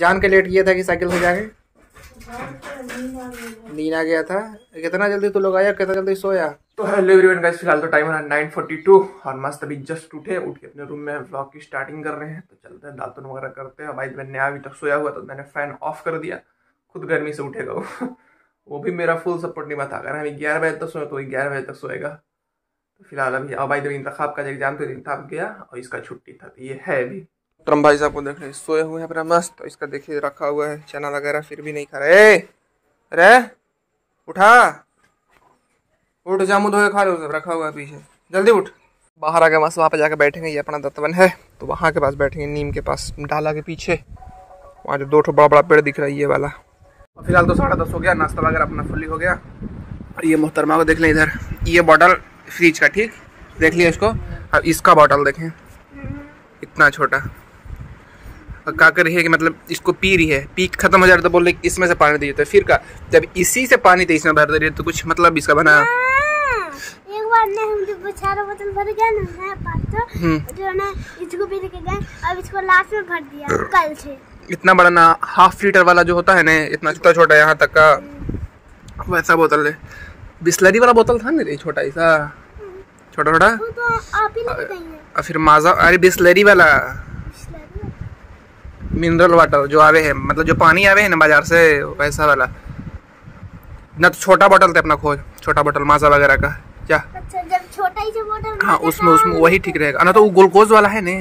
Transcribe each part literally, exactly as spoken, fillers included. जान के लेट किया था कि साइकिल से जाके नींद आ गया था। कितना जल्दी तू लोग आया, कितना जल्दी सोया। तो हेलो एवरीवन गाइस, फिलहाल तो टाइम है नाइन फोर्टी टू और मस्त अभी जस्ट उठे उठ के अपने रूम में व्लॉग की स्टार्टिंग कर रहे हैं। तो चलते हैं दातुन वगैरह करते हैं। भाई मैंने अभी तक सोया हुआ तो मैंने फैन ऑफ कर दिया, खुद गर्मी से उठेगा वो वो भी मेरा फुल सपोर्ट नहीं बता। अगर हमें ग्यारह बजे तक सोए तो वही ग्यारह बजे तक सोएगा। तो फिलहाल अभी अब भाई जब इंतखाब का एग्जाम तो इंतखाब गया और इसका छुट्टी था तो ये है अभी। ट्रम भाई साहब को देख रहे सोए हुए हैं अपना मस्त। इसका देखिए रखा हुआ है चना वगैरह, फिर भी नहीं खा रहे। अरे उठा उठ, जामुन धोए खा लो, सब रखा हुआ है पीछे, जल्दी उठ। बाहर आ गए मस्त, वहाँ पर जाकर बैठेंगे। ये अपना दत्तवन है तो वहाँ के पास बैठेंगे, नीम के पास डाला के पीछे। वहाँ जो दो ठो बड़ा बड़ा पेड़ दिख रहा है ये वाला। फिलहाल तो साढ़े दस हो गया, नाश्ता वगैरह अपना फुल्ली हो गया। और ये मोहतरमा को देख लें इधर, ये बॉटल फ्रिज का, ठीक देख लिया इसको। अब इसका बॉटल देखें इतना छोटा, और का कर रही है कि मतलब इसको पी रही है, पी खत्म हो जा रहा तो बोल रही इसमें से पानी दे देते हैं। फिर का जब इसी से पानी तो इसमें भर दे रही है तो कुछ मतलब इसका बना। इतना बड़ा ना हाफ लीटर वाला जो होता है ना, इतना छोटा छोटा यहाँ तक का वैसा बोतल है। बिस्लरी वाला बोतल था ना छोटा ऐसा, छोटा छोटा। और फिर माजा, अरे बिस्लरी वाला मिनरल वाटर जो आवे है, मतलब जो पानी आवे है ना बाजार से वैसा वाला ना। तो छोटा बोतल था अपना, खोज छोटा बोतल माजा वगैरह का क्या। अच्छा, जब छोटा ही जो बोतल हाँ उसमें उसमें वही ठीक रहेगा ना। तो वो ग्लूकोज वाला है ना,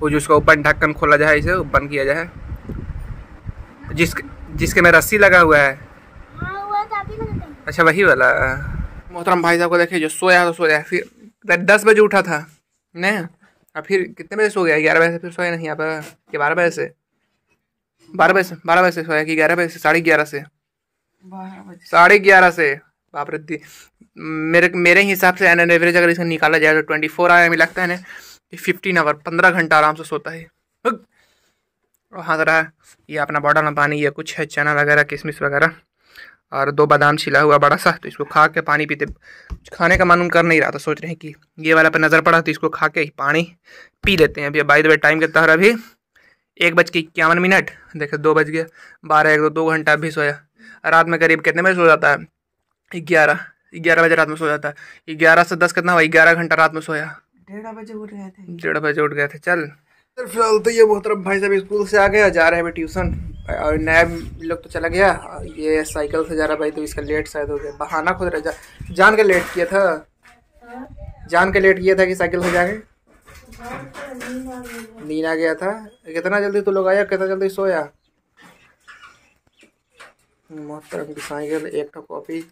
वो जो उसका ऊपर ढक्कन खोला जाए, इसे ओपन किया जाए, जिसके जिसके में रस्सी लगा हुआ है। हाँ, हुआ था। अच्छा वही वाला। मोहतरम भाई साहब को देखिए जो सोया तो सोया, फिर दस बजे उठा था न, और फिर कितने बजे सो गया, ग्यारह बजे से फिर सोया नहीं यहाँ पर, बारह बजे से बारह बजे से बारह बजे से सोया कि ग्यारह बजे से साढ़े ग्यारह से साढ़े ग्यारह से बाप रे। मेरे मेरे हिसाब से एन एन एवरेज अगर इसका निकाला जाए तो ट्वेंटी फोर आवर में लगता है ना, फिफ्टीन आवर पंद्रह घंटा आराम से सोता है। हाँ जरा ये अपना बॉटल में पानी, ये कुछ है चना वगैरह, किशमिश वगैरह और दो बादाम छिला हुआ बड़ा सा। तो इसको खा के पानी पीते, खाने का मन कर नहीं रहा था, सोच रहे हैं कि ये वाला पर नज़र पड़ा तो इसको खा के पानी पी लेते हैं। अभी बाय द वे टाइम कितना हो रहा है, अभी एक बज के इक्यावन मिनट देखे, दो बज गया बारह, एक दो दो घंटा अभी सोया। रात में करीब कितने बजे सो जाता है, ग्यारह ग्यारह बजे रात में सो जाता है। ग्यारह से दस कितना हुआ, ग्यारह घंटा रात में सोया। डेढ़ बजे उठ गए थे, डेढ़ बजे उठ गए थे। चल फिलहाल तो ये मोहतरम भाई साहब स्कूल से आ गए, जा रहे हैं ट्यूशन। और नया लोग तो चला गया, ये साइकिल से जा रहा भाई तो इसका लेट शायद हो गया, बहाना खुद रह जा, जान के लेट किया था, जान के लेट किया था कि साइकिल से जाके नींद आ गया था। कितना जल्दी तू लोग आया, कितना जल्दी सोया। मोहतरम की साइकिल, एक ठो कॉपी,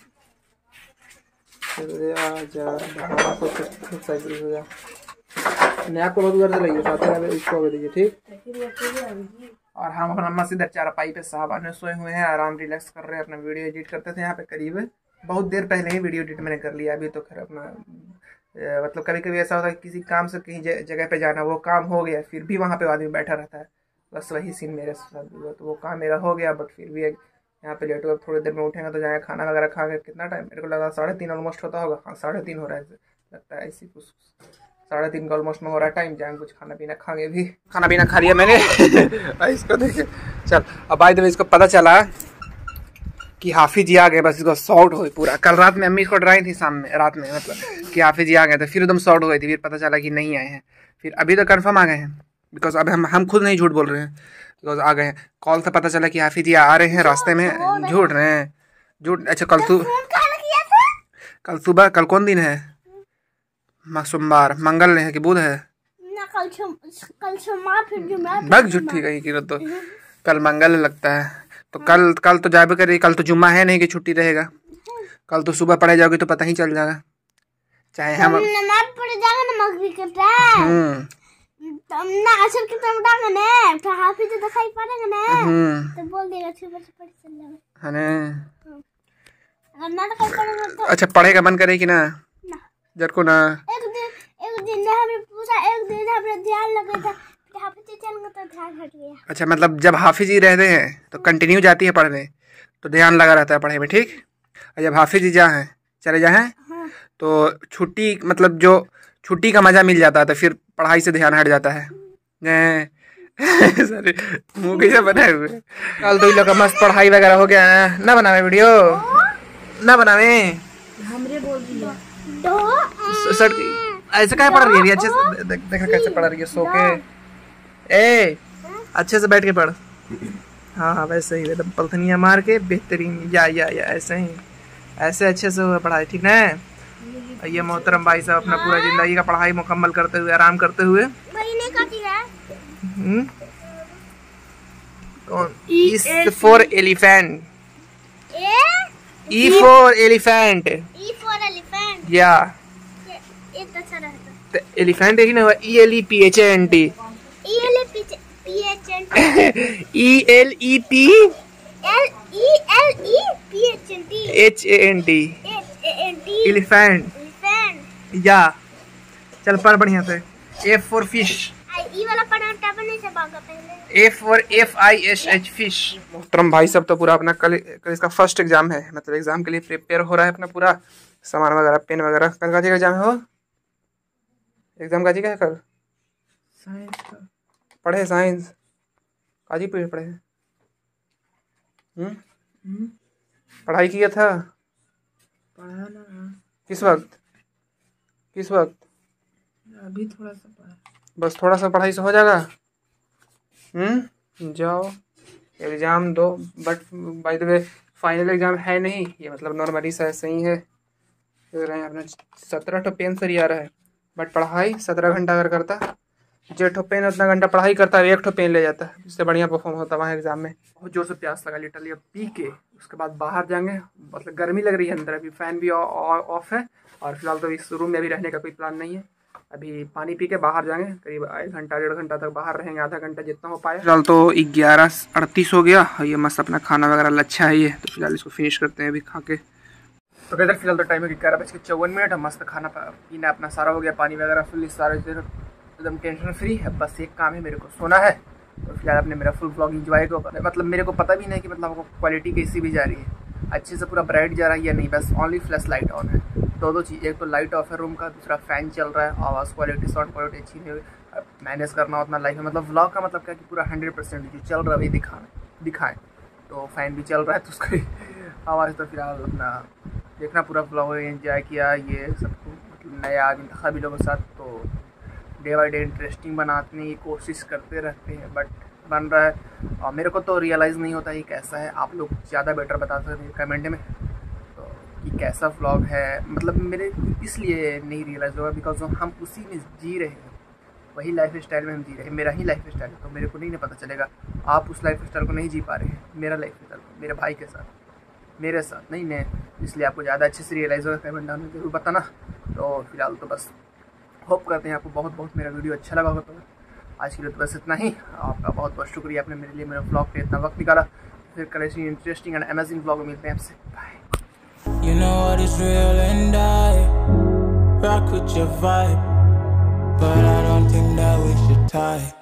नया को उधर से लगी साथ दीजिए, ठीक। और हम अपना मस्त इधर चारपाई पे साहब ने सोए हुए हैं, आराम रिलैक्स कर रहे हैं। अपना वीडियो एडिट करते थे यहाँ पे करीब, बहुत देर पहले ही वीडियो एडिट मैंने कर लिया। अभी तो खैर अपना मतलब कभी कभी ऐसा होता है कि किसी काम से कहीं जगह पे जाना, वो काम हो गया फिर भी वहाँ पे आदमी बैठा रहता है, बस वही सीन मेरे साथ हुआ। तो वो काम मेरा हो गया बट फिर भी यहाँ पे लेट हुआ। थोड़ी देर में उठेंगे तो जाएंगे खाना वगैरह खा के। कितना टाइम मेरे को लगा साढ़े तीन ऑलमोस्ट होता होगा, हाँ साढ़े तीन हो रहा है लगता है, ऐसी कुछ साढ़े तीन का ऑलमोस्ट में हो रहा है टाइम। जाएंगे कुछ खाना पीना खाएंगे, भी खाना पीना खा लिया मैंने इसको देखे। चल अब बाय द वे इसको पता चला कि हाफिज जी आ गए, बस इसको शॉर्ट हो पूरा। कल रात में अम्मी इसको डराई थी शाम में, रात में मतलब कि हाफिज जी आ गए थे, फिर एकदम शॉर्ट हो गई थी, फिर पता चला कि नहीं आए हैं, फिर अभी तो कन्फर्म आ गए हैं। बिकॉज अब हम हम खुद नहीं झूठ बोल रहे हैं, बिकॉज आ गए हैं। कॉल से पता चला कि हाफिज जी आ रहे हैं, रास्ते में झूठ रहे हैं झूठ। अच्छा कल तू कल सुबह कल कौन दिन है, सोमवार मंगल है कि बुध है, कल कल सोमवार फिर झूठी कहीं की तो कल मंगल लगता है। तो कल कल तो जाबे करेगी, कल तो जुम्मा है नहीं कि छुट्टी रहेगा। कल तो सुबह पढ़े जाओगी तो पता ही चल जाएगा, चाहे हम अच्छा पढ़ेगा मन करे कि ना जर को ना। एक दिन एक दिन ने हमने पूछा, एक दिन हमने ध्यान लगा था हाफिज जी चलने तो ध्यान हट गया। अच्छा मतलब जब हाफिज जी रहते हैं तो कंटिन्यू जाती है पढ़ने, तो ध्यान लगा रहता है पढ़ाई में, ठीक। और जब हाफिज जी जा हैं चले जाएँ हाँ। तो छुट्टी मतलब जो छुट्टी का मज़ा मिल जाता है, तो फिर पढ़ाई से ध्यान हट जाता है। सॉरी मुंह कैसे बनाए हुए। कल दो लोग मस्त पढ़ाई वगैरह हो गया है ना, बनावे वीडियो ना बनावे, हमरे बोल दिया दो सर। ऐसे काहे पढ़ रही है, अच्छे से देखा कैसे पढ़ रही है, सो के ए अच्छे से बैठ के पढ़। हाँ हाँ वैसे ही एकदम पलथनिया मार के बेहतरीन, या या या ऐसे ही, ऐसे अच्छे से हुआ पढ़ाई, ठीक है। ये मोहतरम भाई साहब अपना पूरा जिंदगी का पढ़ाई मुकम्मल करते हुए, आराम करते हुए। कौन इस for elephant, E for elephant, E for elephant, या एक अच्छा रहता एलिफेंट ही ना हुआ, E L E P H N T, E L E P H N T, E L E P L E L E P H N T, H A N T, elephant, या चल पर बढ़िया से। F for fish, वाला पढ़ा से पहले, F और F I S H fish. मोहतरम भाई सब तो पूरा अपना कल, कल इसका फर्स्ट एग्जाम है, मतलब एग्जाम के लिए प्रिपेयर हो रहा है, अपना पूरा सामान वगैरह पेन वगैरह। कल का एग्जाम है, हो एग्जाम काजी का है कल, साइंस का पढ़े, साइंस काजी पे पढ़े, हम्म पढ़ाई किया था, पढ़ा ना किस वक्त, किस वक्त अभी थोड़ा सा पढ़ा, बस थोड़ा सा पढ़ाई से हो जाएगा। हम्म जाओ एग्ज़ाम दो, but by the way final exam है नहीं ये, मतलब नॉर्मली सा सही है। अपना सत्रह ठो पेन सर ही आ रहा है, बट पढ़ाई सत्रह घंटा अगर करता, जे ठो पेन उतना घंटा पढ़ाई करता है, एक ठो पेन ले जाता है, इससे बढ़िया परफॉर्म होता वहाँ एग्ज़ाम में। बहुत जोर से प्यास लगा लिटरली, अब पी के उसके बाद बाहर जाएंगे, मतलब गर्मी लग रही है अंदर, अभी फ़ैन भी ऑफ है और फिलहाल तो इस रूम में अभी रहने का कोई प्लान नहीं है। अभी पानी पी के बाहर जाएंगे, करीब एक घंटा डेढ़ घंटा तक बाहर रहेंगे, आधा घंटा जितना हो पाए। फिलहाल तो ग्यारह अड़तीस हो गया, ये मस्त अपना खाना वगैरह लच्छा है ये, तो फिलहाल इसको फिनिश करते हैं अभी खा के। तो कहते फिलहाल तो टाइम है ग्यारह बज के चौवन मिनट, मस्त खाना पीना अपना सारा हो गया, पानी वगैरह फुल सारा, एकदम टेंशन फ्री है। बस एक काम है, मेरे को सोना है। तो फिलहाल आपने मेरा फुल व्लॉग इंजॉय किया, मतलब मेरे को पता भी नहीं कि मतलब क्वालिटी कैसी भी जा रही है, अच्छे से पूरा ब्राइट जा रहा है या नहीं, बस ओनली फ्लैश लाइट ऑन है। दो दो चीज़, एक तो लाइट ऑफ है रूम का, दूसरा फैन चल रहा है, आवाज़ क्वालिटी साउंड क्वालिटी अच्छी नहीं है, मैनेज करना उतना लाइफ में, मतलब व्लॉग का मतलब क्या कि पूरा हंड्रेड परसेंट जो चल रहा है वही दिखाना दिखाएँ। तो फैन भी चल रहा है तो उसकी आवाज़, तो फिलहाल अपना देखना पूरा व्लॉग एंजॉय किया, ये सब मतलब नया इंतखा भी लोगों के साथ, तो डे बाई डे इंटरेस्टिंग बनाने की कोशिश करते रहते हैं, बट बन रहा है। और मेरे को तो रियलाइज़ नहीं होता ये कैसा है, आप लोग ज़्यादा बेटर बता सकते हैं कमेंट में कि कैसा व्लॉग है, मतलब मेरे इसलिए नहीं रियलाइज़ होगा बिकॉज हम उसी में जी रहे हैं, वही लाइफ स्टाइल में हम जी रहे हैं, मेरा ही लाइफ स्टाइल है, तो मेरे को नहीं ना पता चलेगा। आप उस लाइफ स्टाइल को नहीं जी पा रहे हैं, मेरा लाइफ स्टाइल मेरे भाई के साथ मेरे साथ नहीं है, इसलिए आपको ज़्यादा अच्छे से रियलाइज़ होगा, कमेंट डाउन में ज़रूर बताना। तो फिलहाल तो बस होप करते हैं आपको बहुत बहुत मेरा वीडियो अच्छा लगा होगा। तो आज के लिए तो बस इतना ही, आपका बहुत बहुत शुक्रिया, आपने मेरे लिए मेरे व्लॉग पर इतना वक्त निकाला। फिर currency interesting and amazing vlog में मिलते हैं आपसे, bye. You know what is real and I rock with your vibe, but I don't think that we should tie.